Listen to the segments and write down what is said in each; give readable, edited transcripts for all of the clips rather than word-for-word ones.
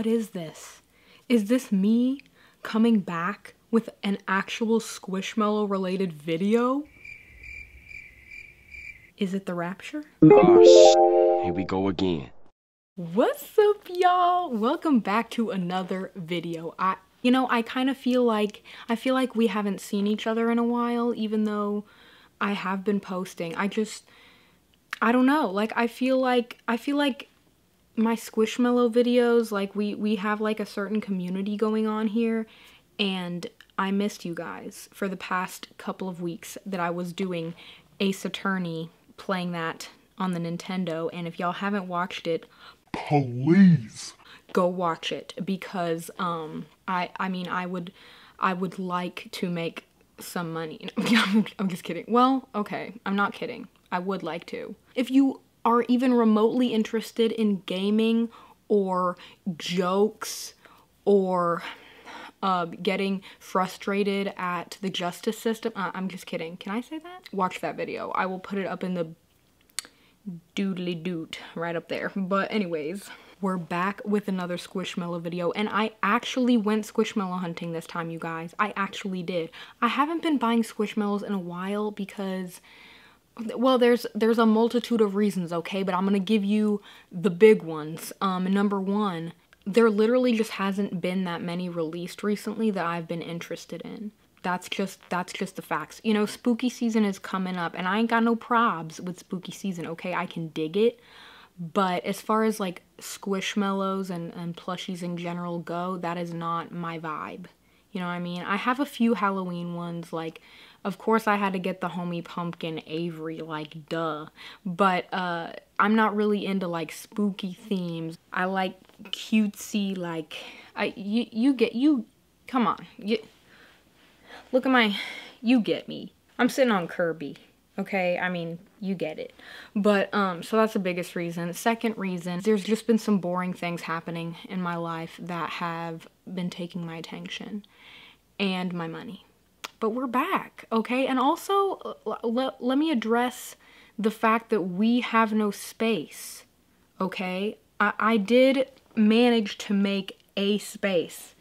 what is this? Is this me coming back with an actual Squishmallow related video? Is it the rapture? Oh, here we go again. What's up, y'all? Welcome back to another video. I kind of feel like, we haven't seen each other in a while, even though I have been posting. I don't know. Like, I feel like my Squishmallow videos, like we have like a certain community going on here, and I missed you guys for the past couple of weeks that I was doing Ace Attorney, playing that on the Nintendo, and if y'all haven't watched it, please go watch it, because I would like to make some money. I'm just kidding. Well, okay, I'm not kidding. I would like to. If you are even remotely interested in gaming or jokes or getting frustrated at the justice system, I'm just kidding. Can I say that? Watch that video. I will put it up in the doodly doot right up there. But anyways, we're back with another Squishmallow video, and I actually went Squishmallow hunting this time, you guys. I actually did. I haven't been buying Squishmallows in a while because, well, there's a multitude of reasons, okay? But I'm gonna give you the big ones. Number one, there literally just hasn't been that many released recently that I've been interested in. That's just the facts. You know, spooky season is coming up, and I ain't got no probs with spooky season, okay? I can dig it. But as far as like Squishmallows and plushies in general go, that is not my vibe. You know what I mean? I have a few Halloween ones, like, of course I had to get the homie Pumpkin Avery, like, duh. But I'm not really into, like, spooky themes. I like cutesy, like, come on. Look at my, you get me. I'm sitting on Kirby, okay? I mean, you get it. But, so that's the biggest reason. Second reason, there's just been some boring things happening in my life that have been taking my attention and my money. But we're back, okay? And also, let me address the fact that we have no space, okay? I did manage to make a space.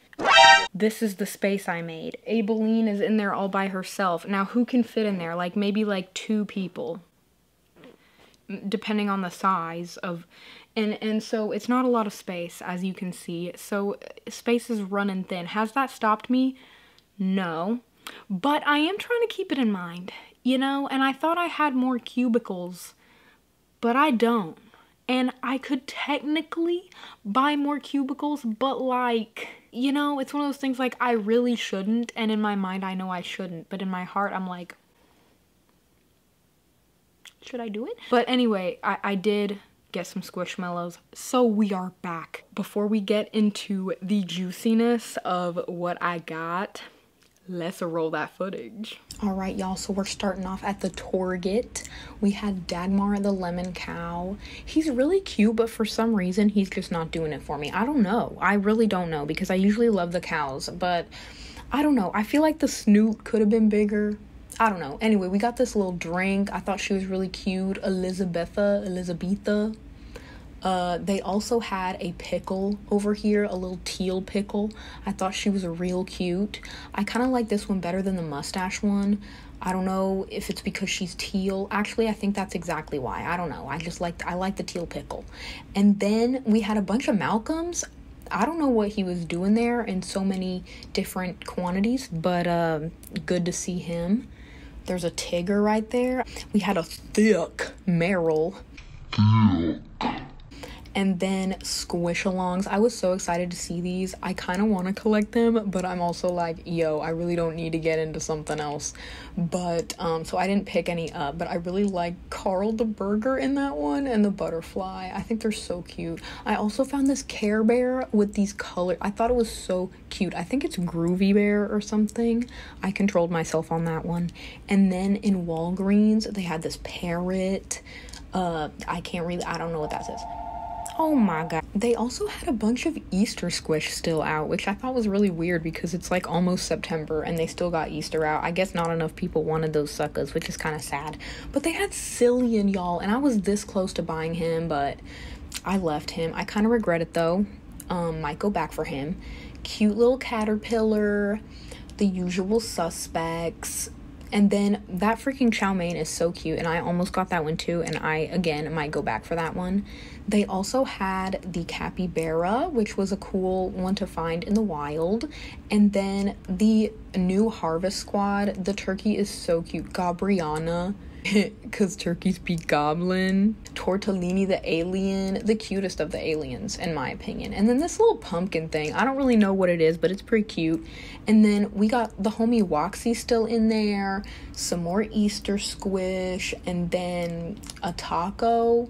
This is the space I made. Abilene is in there all by herself. Now, who can fit in there? Like, maybe like two people, depending on the size of, and so it's not a lot of space, as you can see. So space is running thin. Has that stopped me? No, but I am trying to keep it in mind, you know? And I thought I had more cubicles, but I don't. And I could technically buy more cubicles, but like, you know, it's one of those things like I really shouldn't, and in my mind I know I shouldn't, but in my heart I'm like, should I do it? But anyway, I did get some Squishmallows, so we are back. Before we get into the juiciness of what I got, let's roll that footage. All right, y'all, so we're starting off at the Target. We had Dadmar the Lemon Cow. He's really cute, but for some reason, he's just not doing it for me. I don't know. I really don't know, because I usually love the cows, but I don't know. I feel like the snoot could have been bigger. I don't know. Anyway, we got this little drink. I thought she was really cute. Elizabetha. They also had a pickle over here, a little teal pickle. I thought she was real cute. I kind of like this one better than the mustache one. I don't know if it's because she's teal. Actually, I think that's exactly why. I don't know. I like the teal pickle. And then we had a bunch of Malcolms. I don't know what he was doing there in so many different quantities, but good to see him. There's a Tigger right there. We had a thick Merrill. And then Squish-alongs. I was so excited to see these. I kind of want to collect them, but I'm also like, yo, I really don't need to get into something else. But, so I didn't pick any up, but I really like Carl the Burger in that one and the Butterfly. I think they're so cute. I also found this Care Bear with these colors. I thought it was so cute. I think it's Groovy Bear or something. I controlled myself on that one. And then in Walgreens, they had this parrot. I don't know what that says. Oh my god. They also had a bunch of Easter squish still out, which I thought was really weird because it's like almost September and they still got Easter out. I guess not enough people wanted those suckers, which is kind of sad. But they had Cillian, y'all, and I was this close to buying him, but I left him. I kind of regret it though. might go back for him. Cute little caterpillar, the usual suspects, and then that freaking chow mein is so cute, and I almost got that one too, and I again might go back for that one. They also had the capybara, which was a cool one to find in the wild, and then the new harvest squad. The turkey is so cute, Gabriana, because turkeys be goblin. Tortellini the alien, the cutest of the aliens in my opinion. And then this little pumpkin thing, I don't really know what it is, but it's pretty cute. And then we got the homie Woxy still in there, some more Easter squish, and then a taco.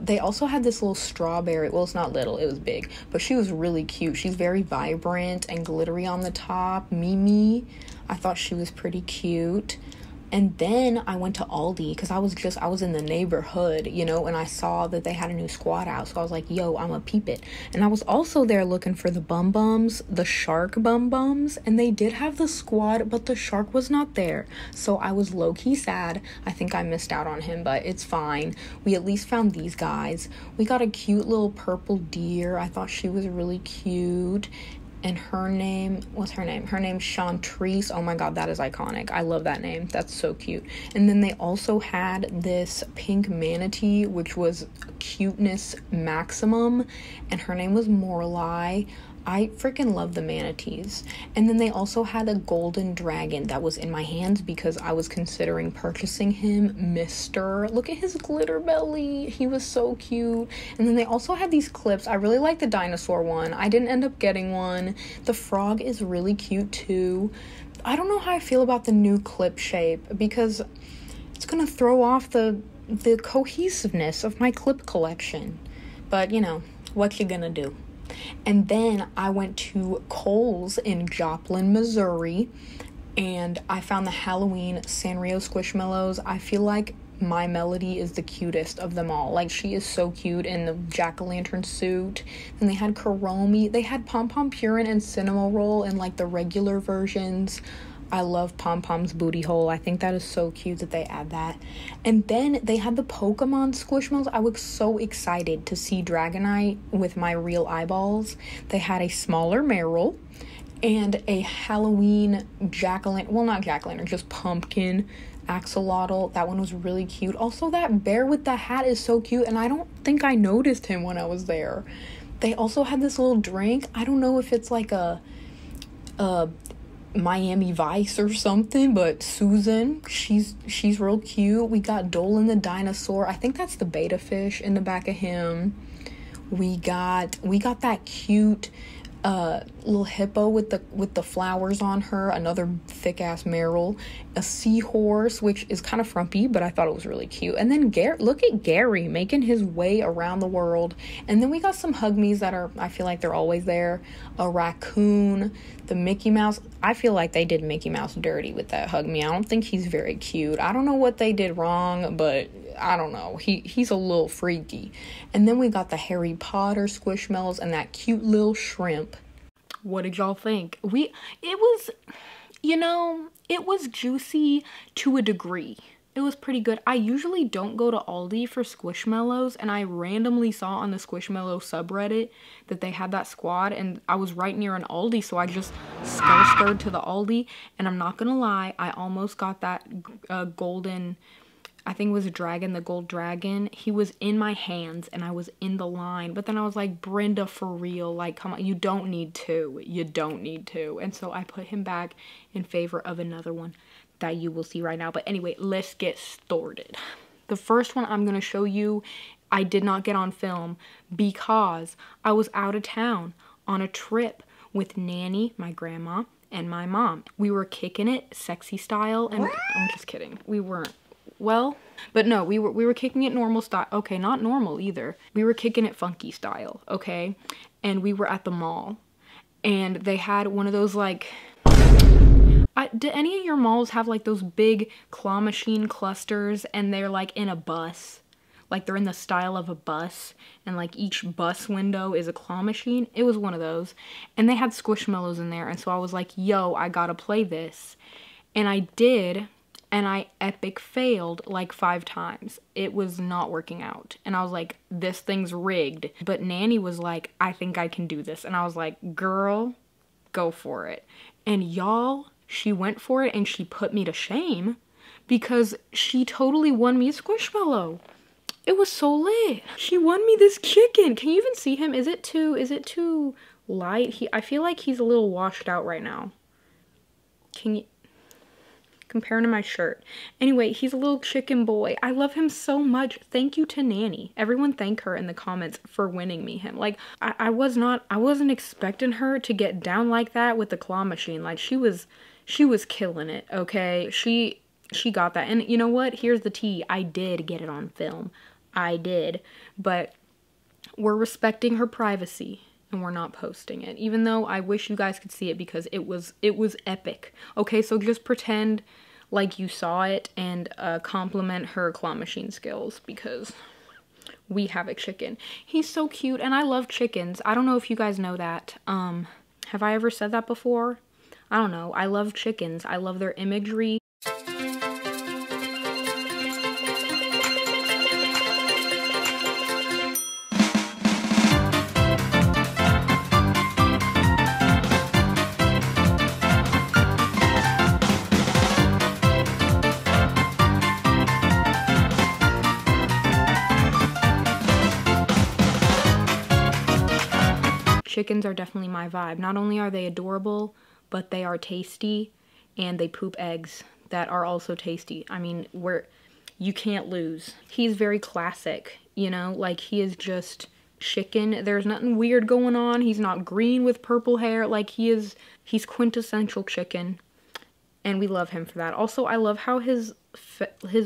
They also had this little strawberry, well, it's not little, it was big, but she was really cute. She's very vibrant and glittery on the top. Mimi, I thought she was pretty cute. And then I went to Aldi because I was in the neighborhood, you know, and I saw that they had a new squad out. So I was like, yo, I'ma peep it. And I was also there looking for the bum-bums, the shark bum-bums. And they did have the squad, but the shark was not there. So I was low-key sad. I think I missed out on him, but it's fine. We at least found these guys. We got a cute little purple deer. I thought she was really cute. And her name, what's her name? Her name's Chantrice. Oh my god, that is iconic. I love that name. That's so cute. And then they also had this pink manatee, which was cuteness maximum. And her name was Morlai. I freaking love the manatees. And then they also had a golden dragon that was in my hands because I was considering purchasing him. Mr. Look at his glitter belly. He was so cute. And then they also had these clips. I really like the dinosaur one. I didn't end up getting one. The frog is really cute too. I don't know how I feel about the new clip shape because it's gonna throw off the cohesiveness of my clip collection. But you know, what you gonna do? And then I went to Kohl's in Joplin, Missouri, and I found the Halloween Sanrio Squishmallows. I feel like My Melody is the cutest of them all. Like, she is so cute in the jack-o'-lantern suit. Then they had Karomi. They had Pom Pom Purin and Cinnamon Roll in, like, the regular versions. I love Pom Pom's booty hole. I think that is so cute that they add that. And then they had the Pokemon Squishmallows. I was so excited to see Dragonite with my real eyeballs. They had a smaller Merrill and a Halloween jack-o'-lantern, well, not jack-o'-lantern, just pumpkin axolotl. That one was really cute. Also, that bear with the hat is so cute, and I don't think I noticed him when I was there. They also had this little drink. I don't know if it's like a Miami Vice or something, but Susan, she's real cute. We got Dolan the dinosaur. I think that's the betta fish in the back of him. We got that cute little hippo with the flowers on her, another thick ass Merrill, a seahorse, which is kind of frumpy, but I thought it was really cute. And then look at Gary making his way around the world. And then we got some hug me's that are, I feel like they're always there, a raccoon, the Mickey Mouse. I feel like they did Mickey Mouse dirty with that hug me. I don't think he's very cute. I don't know what they did wrong, but I don't know, he's a little freaky. And then we got the Harry Potter Squishmallows and that cute little shrimp. What did y'all think? It was, you know, it was juicy to a degree. It was pretty good. I usually don't go to Aldi for Squishmallows, and I randomly saw on the Squishmallow subreddit that they had that squad, and I was right near an Aldi, so I just stir-stirred to the Aldi, and I'm not gonna lie, I almost got that golden, I think it was a dragon, the gold dragon. He was in my hands and I was in the line, but then I was like, Brenda, for real, like, come on, you don't need to. And so I put him back in favor of another one that you will see right now. But anyway, let's get started. The first one I'm gonna show you, I did not get on film because I was out of town on a trip with Nanny, my grandma, and my mom. We were kicking it sexy style, and I'm just kidding, we weren't. Well, but no, we were kicking it normal style. Okay, not normal either. We were kicking it funky style, okay? And we were at the mall. And they had one of those, like, do any of your malls have like those big claw machine clusters, and they're like in a bus? Like, they're in the style of a bus, and like each bus window is a claw machine. It was one of those. And they had Squishmallows in there, and so I was like, yo, I gotta play this. And I did. and I epic failed like 5 times. It was not working out. And I was like, this thing's rigged. But Nanny was like, I think I can do this. And I was like, girl, go for it. And y'all, she went for it and she put me to shame because she totally won me a Squishmallow. It was so lit. She won me this chicken. Can you even see him? Is it too light? I feel like he's a little washed out right now. Can you compare him to my shirt? Anyway, he's a little chicken boy. I love him so much. Thank you to Nanny. Everyone thank her in the comments for winning me him. Like I wasn't expecting her to get down like that with the claw machine. Like she was killing it, okay? She got that. And you know what? Here's the tea. I did get it on film. I did. But we're respecting her privacy and we're not posting it. Even though I wish you guys could see it because it was epic. Okay, so just pretend like you saw it and compliment her claw machine skills because we have a chicken. He's so cute and I love chickens. I don't know if you guys know that. Have I ever said that before? I don't know. I love chickens. I love their imagery. Chickens are definitely my vibe. Not only are they adorable, but they are tasty and they poop eggs that are also tasty. I mean, you can't lose. He's very classic, you know, like he is just chicken. There's nothing weird going on. He's not green with purple hair. Like he's quintessential chicken and we love him for that. Also, I love how his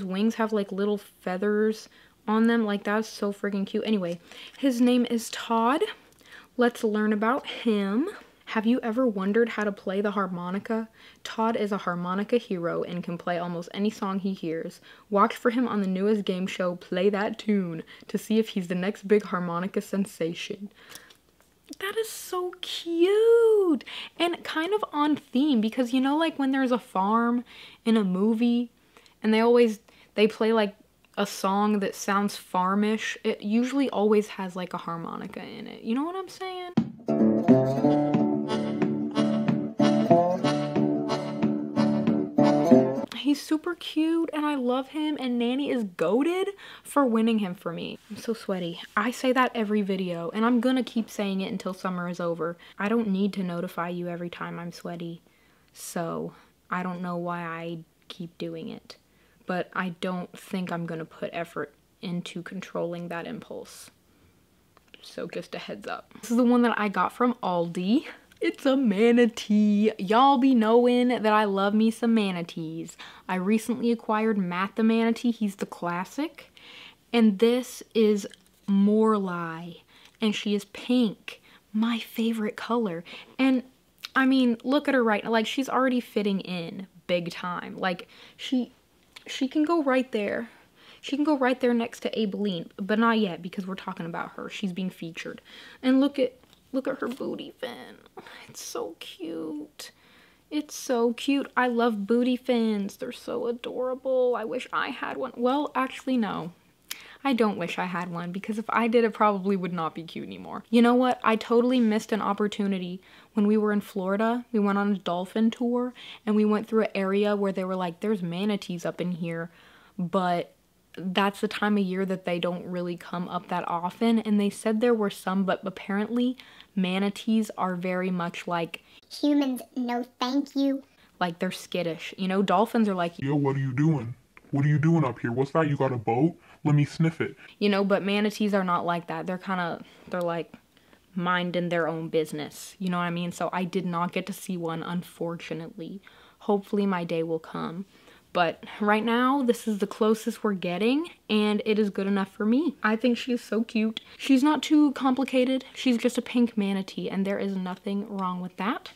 wings have like little feathers on them. Like that's so freaking cute. Anyway, his name is Todd. Let's learn about him. Have you ever wondered how to play the harmonica? Todd is a harmonica hero and can play almost any song he hears. Watch for him on the newest game show, Play That Tune, to see if he's the next big harmonica sensation. That is so cute and kind of on theme because you know like when there's a farm in a movie and they play like a song that sounds farmish, it usually always has like a harmonica in it. You know what I'm saying? He's super cute and I love him and Nanny is goated for winning him for me. I'm so sweaty. I say that every video and I'm gonna keep saying it until summer is over. I don't need to notify you every time I'm sweaty, so I don't know why I keep doing it. But I don't think I'm gonna put effort into controlling that impulse. So just a heads up. This is the one that I got from Aldi. It's a manatee. Y'all be knowing that I love me some manatees. I recently acquired Matt the manatee. He's the classic. And this is Morlai. And she is pink, my favorite color. And I mean, look at her right now. Like she's already fitting in big time. Like she can go right there. She can go right there next to Abilene, but not yet because we're talking about her. She's being featured. And look at her booty fin. It's so cute. It's so cute. I love booty fins. They're so adorable. I wish I had one. Well, actually, no. I don't wish I had one because if I did, it probably would not be cute anymore. You know what? I totally missed an opportunity when we were in Florida. We went on a dolphin tour and we went through an area where they were like, there's manatees up in here, but that's the time of year that they don't really come up that often. And they said there were some, but apparently manatees are very much like humans, no thank you. Like they're skittish. You know, dolphins are like, yo, what are you doing? What are you doing up here? What's that? You got a boat? Let me sniff it. You know, but manatees are not like that. They're like minding their own business. You know what I mean? So I did not get to see one, unfortunately. Hopefully my day will come. But right now, this is the closest we're getting and it is good enough for me. I think she's so cute. She's not too complicated. She's just a pink manatee and there is nothing wrong with that.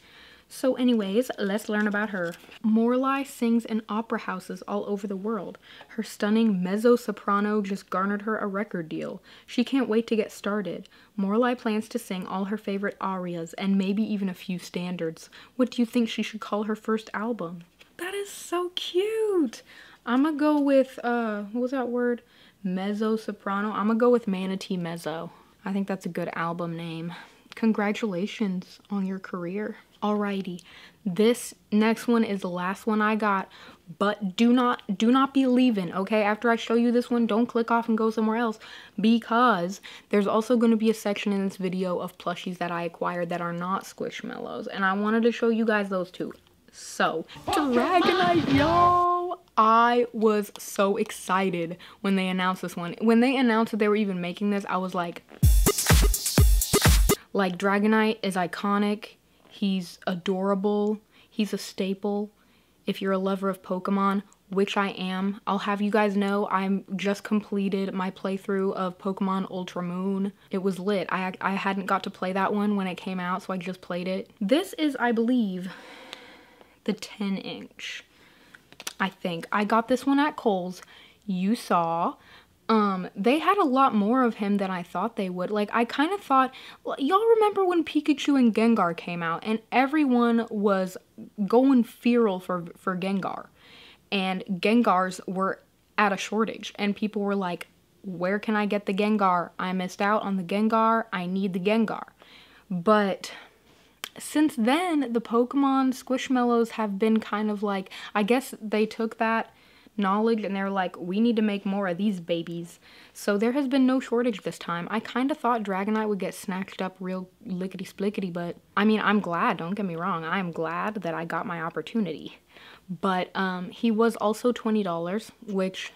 So anyways, let's learn about her. Morlai sings in opera houses all over the world. Her stunning mezzo-soprano just garnered her a record deal. She can't wait to get started. Morlai plans to sing all her favorite arias and maybe even a few standards. What do you think she should call her first album? That is is so cute. I'm gonna go with, what was that word? Mezzo Soprano. I'm gonna go with Manatee Mezzo. I think that's a good album name. Congratulations on your career. Alrighty, this next one is the last one I got, but do not be leaving, okay? After I show you this one, don't click off and go somewhere else, because there's also going to be a section in this video of plushies that I acquired that are not Squishmallows, and I wanted to show you guys those too. So, Dragonite, y'all! I was so excited when they announced this one. When they announced that they were even making this, I was like... Like, Dragonite is iconic, he's adorable, he's a staple. If you're a lover of Pokemon, which I am, I'll have you guys know I'm just completed my playthrough of Pokemon Ultra Moon. It was lit. I hadn't got to play that one when it came out, so I just played it. This is, I believe, the 10-inch, I think. I got this one at Kohl's, you saw. They had a lot more of him than I thought they would. Like, I kind of thought, y'all remember when Pikachu and Gengar came out and everyone was going feral for Gengar, and Gengars were at a shortage, and people were like, where can I get the Gengar? I missed out on the Gengar. I need the Gengar. But since then, the Pokemon Squishmallows have been kind of like, I guess they took that knowledge and they're like, we need to make more of these babies. So there has been no shortage this time. I kind of thought Dragonite would get snatched up real lickety splickety, but I mean, I'm glad, don't get me wrong, I'm glad that I got my opportunity. But he was also $20, which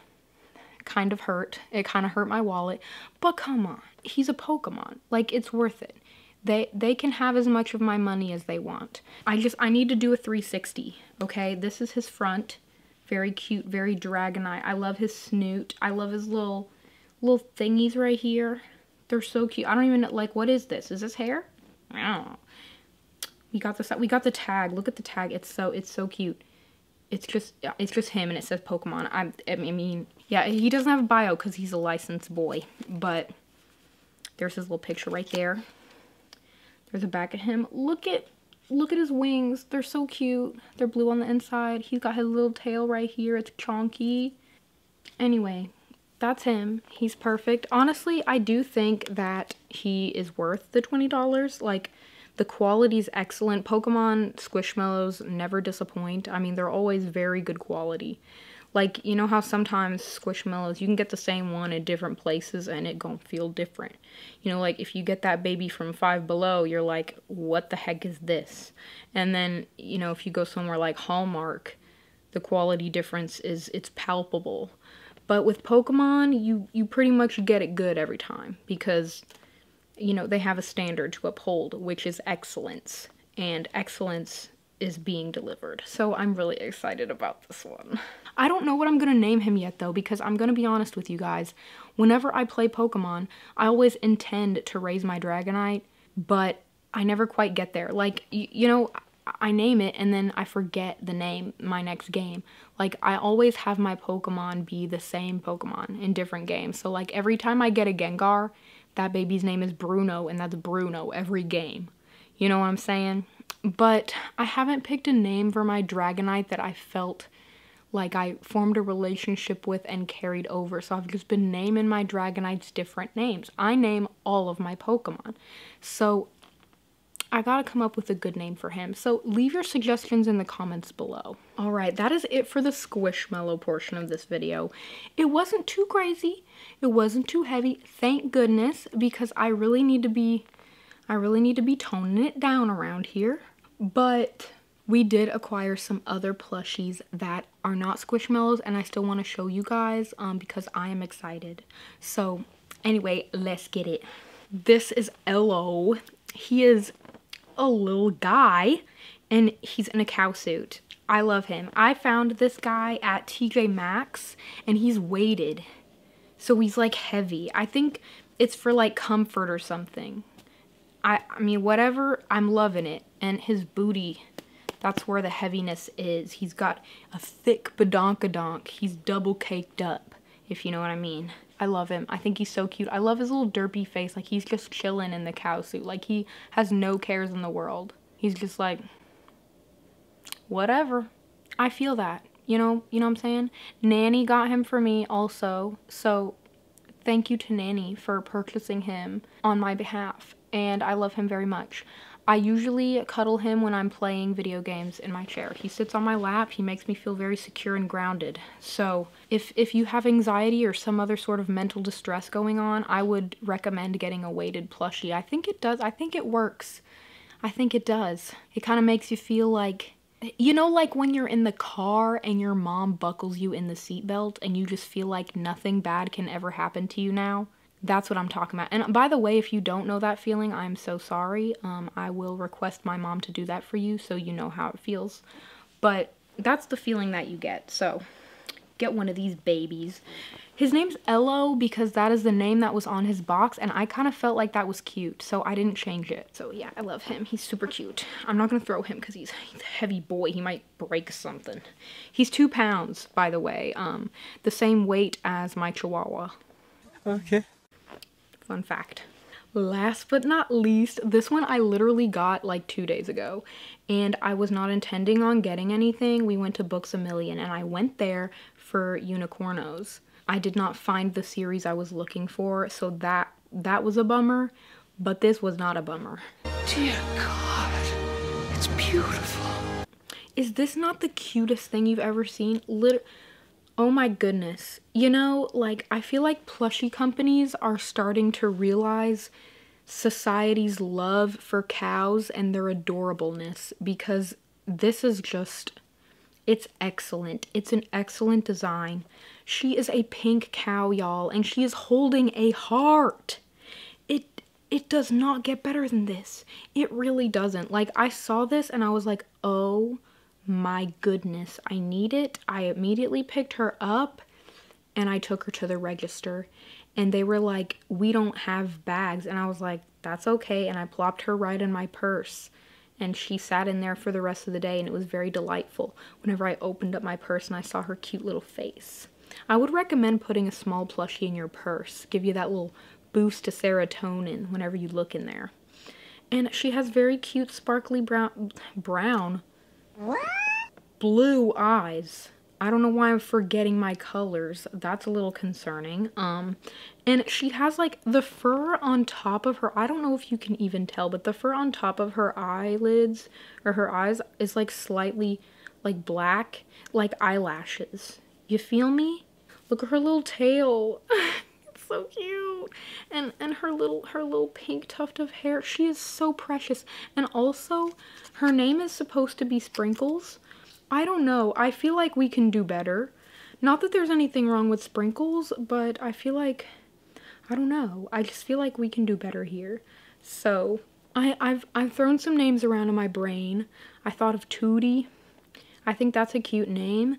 kind of hurt. It kind of hurt my wallet, but come on, he's a Pokemon, like, it's worth it. They can have as much of my money as they want. I need to do a 360, okay? This is his front. Very cute, very Dragonite. I love his snoot. I love his little thingies right here. They're so cute. I don't even know, like, what is this? Is this hair? I don't know. We got the tag. Look at the tag. It's so cute. It's just him, and it says Pokemon. I mean, yeah, he doesn't have a bio because he's a licensed boy, but there's his little picture right there. There's the back of him. Look at his wings. They're so cute. They're blue on the inside. He's got his little tail right here. It's chonky. Anyway, that's him. He's perfect. Honestly, I do think that he is worth the $20. Like, the quality's excellent. Pokemon Squishmallows never disappoint. I mean, they're always very good quality. Like, you know how sometimes Squishmallows, you can get the same one in different places and it gon' feel different. You know, like, if you get that baby from Five Below, you're like, what the heck is this? And then, you know, if you go somewhere like Hallmark, the quality difference is, it's palpable. But with Pokemon, you pretty much get it good every time because, you know, they have a standard to uphold, which is excellence. And excellence is being delivered. So I'm really excited about this one. I don't know what I'm gonna name him yet though, because I'm gonna be honest with you guys, whenever I play Pokemon, I always intend to raise my Dragonite, but I never quite get there. Like, you know, I name it and then I forget the name my next game. Like, I always have my Pokemon be the same Pokemon in different games. So like, every time I get a Gengar, that baby's name is Bruno, and that's Bruno every game. You know what I'm saying? But I haven't picked a name for my Dragonite that I felt like I formed a relationship with and carried over. So I've just been naming my Dragonites different names. I name all of my Pokemon. So I gotta come up with a good name for him. So leave your suggestions in the comments below. All right, that is it for the Squishmallow portion of this video. It wasn't too crazy. It wasn't too heavy. Thank goodness, because I really need to be toning it down around here. But we did acquire some other plushies that are not Squishmallows, and I still want to show you guys because I am excited. So anyway, let's get it. This is Ello. He is a little guy and he's in a cow suit. I love him. I found this guy at TJ Maxx and he's weighted. So he's like heavy. I think it's for like comfort or something. I mean, whatever, I'm loving it. And his booty, that's where the heaviness is. He's got a thick badonkadonk. He's double caked up, if you know what I mean. I love him. I think he's so cute. I love his little derpy face. Like, he's just chilling in the cow suit. Like, he has no cares in the world. He's just like, whatever. I feel that. You know what I'm saying? Nanny got him for me also. So thank you to Nanny for purchasing him on my behalf. And I love him very much. I usually cuddle him when I'm playing video games in my chair. He sits on my lap. He makes me feel very secure and grounded. So if you have anxiety or some other sort of mental distress going on, I would recommend getting a weighted plushie. I think it does. I think it works. I think it does. It kind of makes you feel like, you know, like when you're in the car and your mom buckles you in the seatbelt and you just feel like nothing bad can ever happen to you now. That's what I'm talking about. And by the way, if you don't know that feeling, I'm so sorry. I will request my mom to do that for you so you know how it feels. But that's the feeling that you get. So get one of these babies. His name's Ello because that is the name that was on his box, and I kind of felt like that was cute, so I didn't change it. So yeah, I love him. He's super cute. I'm not gonna throw him because he's a heavy boy. He might break something. He's 2 pounds, by the way. The same weight as my Chihuahua. Okay. Fun fact. Last but not least, this one I literally got like 2 days ago, and I was not intending on getting anything. We went to Books A Million, and I went there for Unicornos. I did not find the series I was looking for, so that was a bummer, but this was not a bummer. Dear God, it's beautiful. Is this not the cutest thing you've ever seen? Oh my goodness. You know, like, I feel like plushie companies are starting to realize society's love for cows and their adorableness, because this is just, it's excellent. It's an excellent design. She is a pink cow, y'all, and she is holding a heart. It does not get better than this. It really doesn't. Like, I saw this and I was like, oh my goodness, I need it. I immediately picked her up and I took her to the register, and they were like, we don't have bags, and I was like, that's okay, and I plopped her right in my purse, and she sat in there for the rest of the day, and it was very delightful whenever I opened up my purse and I saw her cute little face. I would recommend putting a small plushie in your purse, give you that little boost to serotonin whenever you look in there. And she has very cute sparkly blue eyes. I don't know why I'm forgetting my colors. That's a little concerning. And she has like the fur on top of her. I don't know if you can even tell, but the fur on top of her eyelids or her eyes is like slightly like black, like eyelashes. You feel me? Look at her little tail. It's so cute. And her little pink tuft of hair. She is so precious. And also, her name is supposed to be Sprinkles. I don't know. I feel like we can do better. Not that there's anything wrong with Sprinkles, but I feel like, I don't know. I just feel like we can do better here. So I've thrown some names around in my brain. I thought of Tootie. I think that's a cute name.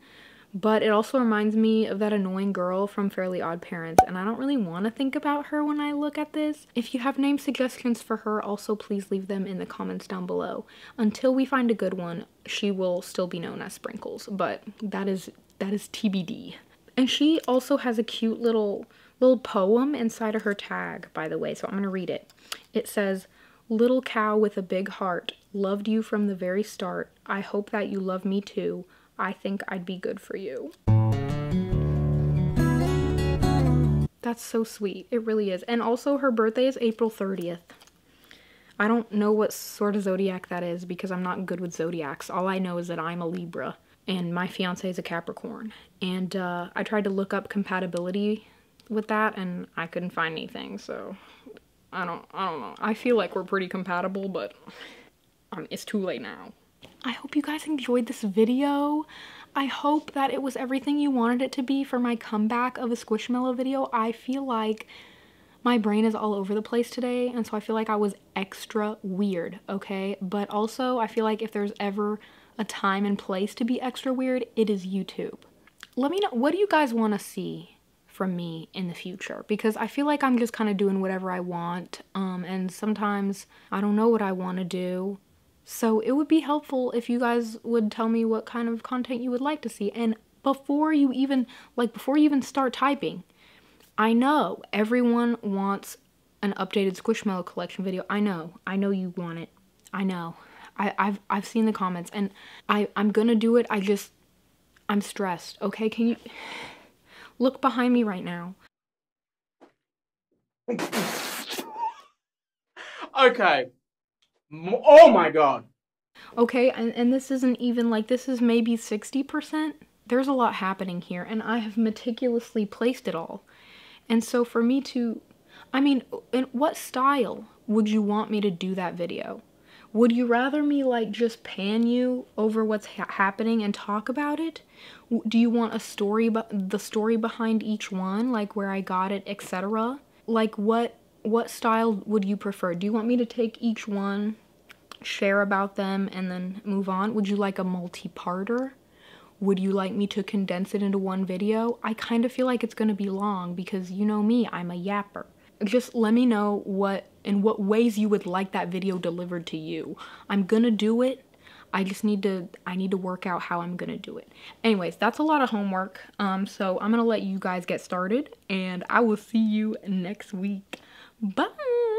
But it also reminds me of that annoying girl from Fairly Odd Parents, and I don't really want to think about her when I look at this. If you have name suggestions for her, also please leave them in the comments down below. Until we find a good one, she will still be known as Sprinkles, but that is TBD. And she also has a cute little poem inside of her tag, by the way, so I'm going to read it. It says, "Little cow with a big heart, loved you from the very start. I hope that you love me too. I think I'd be good for you." That's so sweet. It really is. And also, her birthday is April 30th. I don't know what sort of zodiac that is because I'm not good with zodiacs. All I know is that I'm a Libra and my fiance is a Capricorn. And I tried to look up compatibility with that and I couldn't find anything. So I don't know. I feel like we're pretty compatible, but it's too late now. I hope you guys enjoyed this video. I hope that it was everything you wanted it to be for my comeback of a Squishmallow video. I feel like my brain is all over the place today, and so I feel like I was extra weird, okay? But also, I feel like if there's ever a time and place to be extra weird, it is YouTube. Let me know, what do you guys want to see from me in the future? Because I feel like I'm just kind of doing whatever I want, and sometimes I don't know what I want to do. So it would be helpful if you guys would tell me what kind of content you would like to see. And before you even start typing, I know everyone wants an updated Squishmallow collection video. I know you want it. I know. I've seen the comments, and I'm gonna do it. I just I'm stressed, okay? Can you look behind me right now? Okay. Oh my god. Okay, and this isn't even like, this is maybe 60%. There's a lot happening here, and I have meticulously placed it all. And so for me to, I mean, in what style would you want me to do that video? Would you rather me like just pan you over what's happening and talk about it? Do you want a story, the story behind each one, like where I got it, etc.? Like what style would you prefer? Do you want me to take each one, share about them, and then move on? Would you like a multi-parter? Would you like me to condense it into one video? I kind of feel like it's going to be long because you know me, I'm a yapper. Just let me know what in what ways you would like that video delivered to you. I'm going to do it. I just need to, I need to work out how I'm going to do it. Anyways, that's a lot of homework. So I'm going to let you guys get started and I will see you next week. Bye!